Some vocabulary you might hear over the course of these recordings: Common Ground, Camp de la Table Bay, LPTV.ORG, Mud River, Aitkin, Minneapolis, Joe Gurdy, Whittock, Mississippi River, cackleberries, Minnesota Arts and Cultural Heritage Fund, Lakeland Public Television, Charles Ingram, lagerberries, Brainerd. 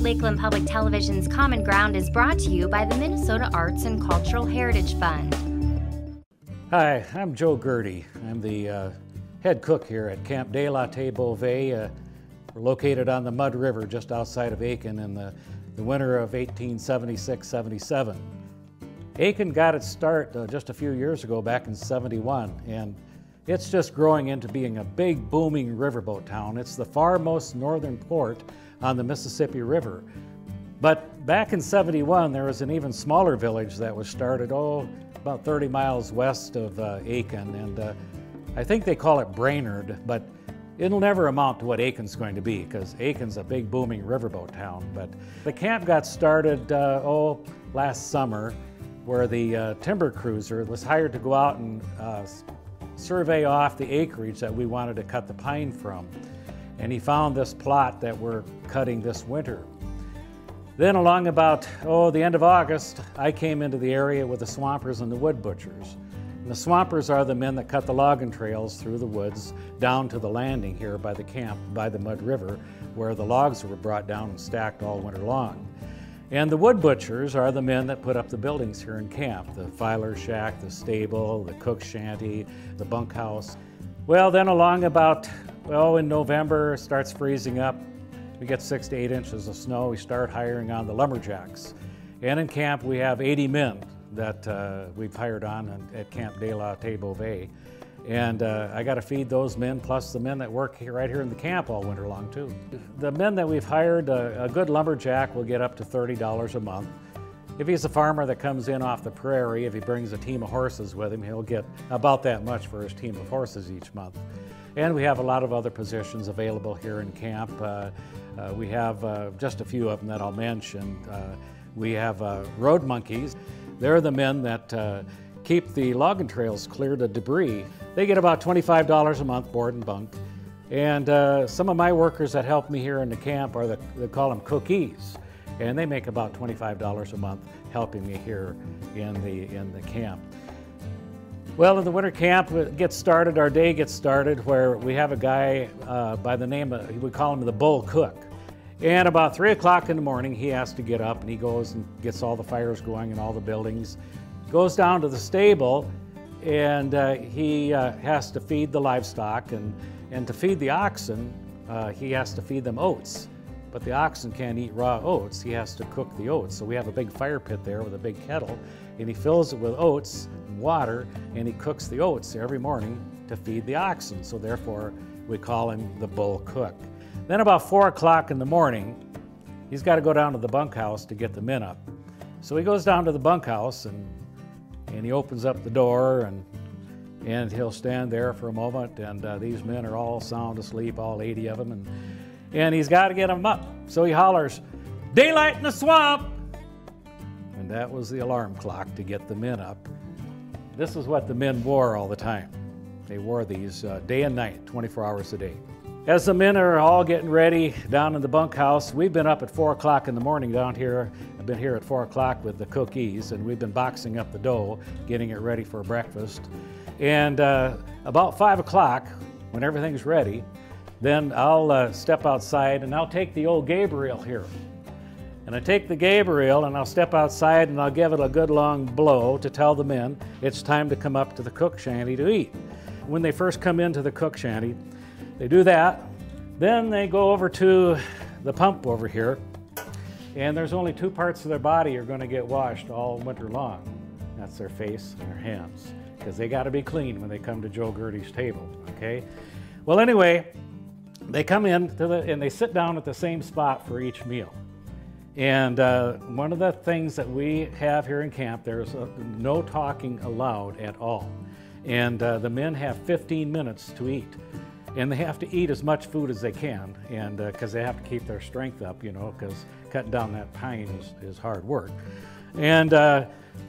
Lakeland Public Television's Common Ground is brought to you by the Minnesota Arts and Cultural Heritage Fund. Hi, I'm Joe Gurdy. I'm the head cook here at Camp de la Table Bay. We're located on the Mud River just outside of Aitkin in the winter of 1876-77. Aitkin got its start just a few years ago, back in 71, and it's just growing into being a big, booming riverboat town. It's the farmost northern port on the Mississippi River. But back in 71, there was an even smaller village that was started, about 30 miles west of Aitkin, and I think they call it Brainerd, but it'll never amount to what Aitkin's going to be, because Aitkin's a big, booming riverboat town. But the camp got started, last summer, where the timber cruiser was hired to go out and survey off the acreage that we wanted to cut the pine from. And he found this plot that we're cutting this winter. Then along about, the end of August, I came into the area with the swampers and the wood butchers. And the swampers are the men that cut the logging trails through the woods down to the landing here by the camp, by the Mud River, where the logs were brought down and stacked all winter long. And the wood butchers are the men that put up the buildings here in camp, the filer shack, the stable, the cook shanty, the bunkhouse. Well, then along about, in November, it starts freezing up. We get 6 to 8 inches of snow. We start hiring on the lumberjacks. And in camp, we have 80 men that we've hired on at Camp de la Table Bay. And I got to feed those men, plus the men that work here, right here in the camp all winter long, too. The men that we've hired, a good lumberjack will get up to $30 a month. If he's a farmer that comes in off the prairie, if he brings a team of horses with him, he'll get about that much for his team of horses each month. And we have a lot of other positions available here in camp. We have just a few of them that I'll mention. We have road monkeys. They're the men that keep the logging trails cleared of debris. They get about $25 a month, board and bunk. And some of my workers that help me here in the camp are, they call them cookies. And they make about $25 a month helping me here in the camp. Well, in the winter camp, it gets started, our day gets started, where we have a guy by the name of, we call him the bull cook. And about 3 o'clock in the morning, he has to get up and he goes and gets all the fires going in all the buildings. Goes down to the stable, and he has to feed the livestock, and to feed the oxen, he has to feed them oats. But the oxen can't eat raw oats, he has to cook the oats. So we have a big fire pit there with a big kettle, and he fills it with oats and water, and he cooks the oats every morning to feed the oxen. So therefore, we call him the bull cook. Then about 4 o'clock in the morning, he's got to go down to the bunkhouse to get the men up. So he goes down to the bunkhouse, and he opens up the door, and he'll stand there for a moment, and these men are all sound asleep, all 80 of them, and he's got to get them up. So he hollers, "Daylight in the swamp!" And that was the alarm clock to get the men up. This is what the men wore all the time. They wore these day and night, 24 hours a day. As the men are all getting ready down in the bunkhouse, we've been up at 4 o'clock in the morning down here. I've been here at 4 o'clock with the cookies, and we've been boxing up the dough, getting it ready for breakfast. And about 5 o'clock, when everything's ready, then I'll step outside and I'll take the old Gabriel here. And I take the Gabriel and I'll step outside and I'll give it a good long blow to tell the men it's time to come up to the cook shanty to eat. When they first come into the cook shanty, they do that, then they go over to the pump over here, and there's only two parts of their body are going to get washed all winter long. That's their face and their hands, because they got to be clean when they come to Joe Gurdy's table, okay? Well, anyway, they come in and they sit down at the same spot for each meal. And one of the things that we have here in camp, there's no talking allowed at all. And the men have 15 minutes to eat. And they have to eat as much food as they can, and because they have to keep their strength up, you know, because cutting down that pine is hard work. And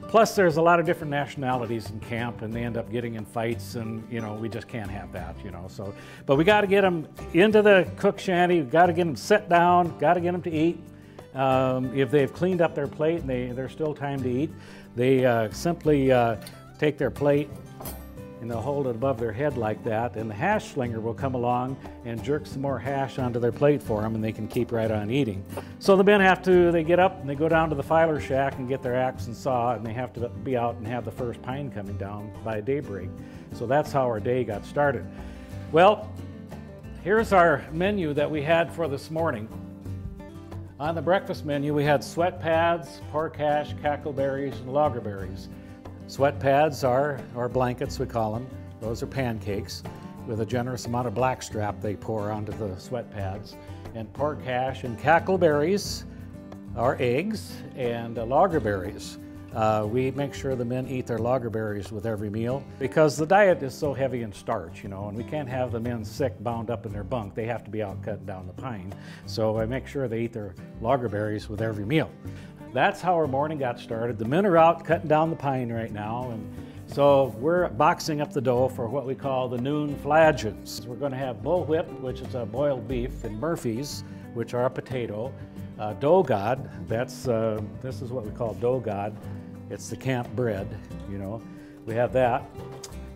plus there's a lot of different nationalities in camp, and they end up getting in fights, and you know, we just can't have that, you know. So, but we got to get them into the cook shanty, we've got to get them set down, got to get them to eat. If they've cleaned up their plate and there's still time to eat, they simply take their plate and they'll hold it above their head like that, and the hash slinger will come along and jerk some more hash onto their plate for them, and they can keep right on eating. So the men have to, they get up and they go down to the filer shack and get their axe and saw, and they have to be out and have the first pine coming down by daybreak. So that's how our day got started. Well, here's our menu that we had for this morning. On the breakfast menu, we had sweat pads, pork hash, cackleberries, and lagerberries. Sweat pads are, or blankets we call them, those are pancakes with a generous amount of blackstrap they pour onto the sweat pads. And pork hash and cackleberries are eggs, and lagerberries. We make sure the men eat their lagerberries with every meal because the diet is so heavy in starch, you know, and we can't have the men sick bound up in their bunk. They have to be out cutting down the pine. So I make sure they eat their lagerberries with every meal. That's how our morning got started. The men are out cutting down the pine right now, and so we're boxing up the dough for what we call the noon flagons. We're going to have bullwhip, which is a boiled beef, and Murphy's, which are a potato. Dough god, that's, this is what we call dough god. It's the camp bread, you know. We have that.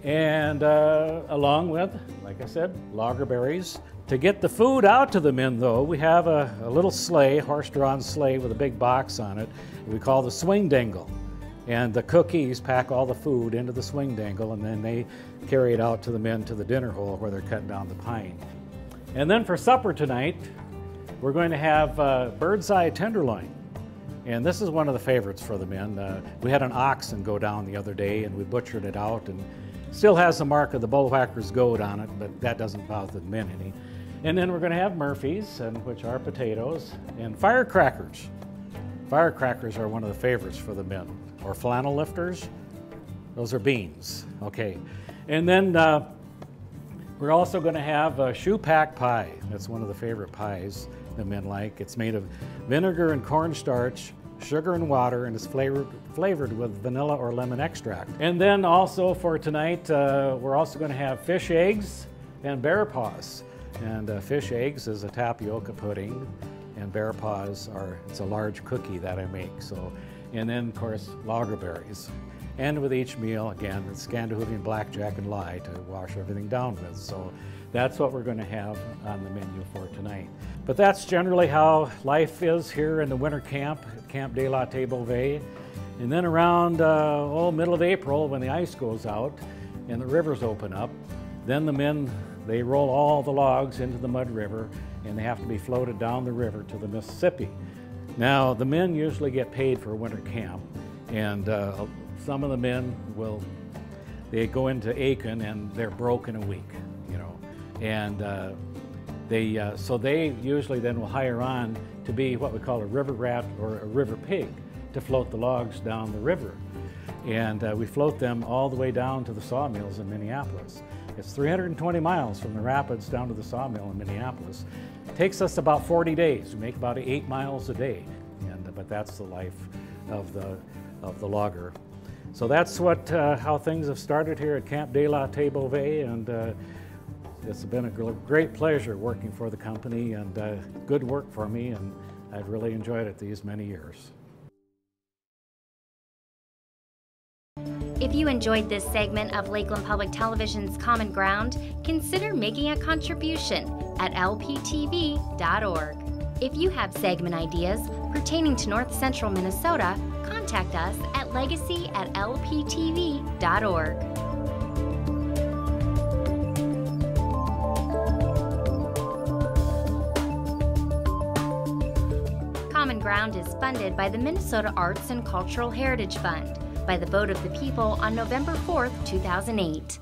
And along with, like I said, lagerberries. To get the food out to the men, though, we have a little sleigh, horse-drawn sleigh with a big box on it. We call the swing dangle. And the cookies pack all the food into the swing dangle, and then they carry it out to the men to the dinner hole where they're cutting down the pine. And then for supper tonight, we're going to have bird's eye tenderloin. And this is one of the favorites for the men. We had an oxen go down the other day, and we butchered it out, and still has the mark of the bullwhacker's goat on it, but that doesn't bother the men any. And then we're going to have Murphy's, and which are potatoes, and firecrackers. Firecrackers are one of the favorites for the men, or flannel lifters. Those are beans, okay. And then we're also going to have a shoepack pie. That's one of the favorite pies the men like. It's made of vinegar and cornstarch, sugar and water, and is flavored with vanilla or lemon extract. And then also for tonight, we're also going to have fish eggs and bear paws. And fish eggs is a tapioca pudding, and bear paws are, it's a large cookie that I make. So, and then of course lagerberries. And with each meal, again, it's Scandinavian blackjack and lye to wash everything down with. So that's what we're going to have on the menu for tonight. But that's generally how life is here in the winter camp at Camp de la Table Bay. And then around middle of April, when the ice goes out and the rivers open up, then the men, they roll all the logs into the Mud River, and they have to be floated down the river to the Mississippi. Now, the men usually get paid for winter camp, and some of the men they go into Aitkin and they're broke in a week, you know, and so they usually then will hire on to be what we call a river rat or a river pig to float the logs down the river. And we float them all the way down to the sawmills in Minneapolis. It's 320 miles from the rapids down to the sawmill in Minneapolis. It takes us about 40 days. We make about 8 miles a day, and but that's the life of the logger. So that's what how things have started here at Camp de la Table Bay, and it's been a great pleasure working for the company, and good work for me, and I've really enjoyed it these many years. If you enjoyed this segment of Lakeland Public Television's Common Ground, consider making a contribution at LPTV.org. If you have segment ideas pertaining to North Central Minnesota, contact us at legacy@lptv.org. Common Ground is funded by the Minnesota Arts and Cultural Heritage Fund by the vote of the people on November 4th, 2008.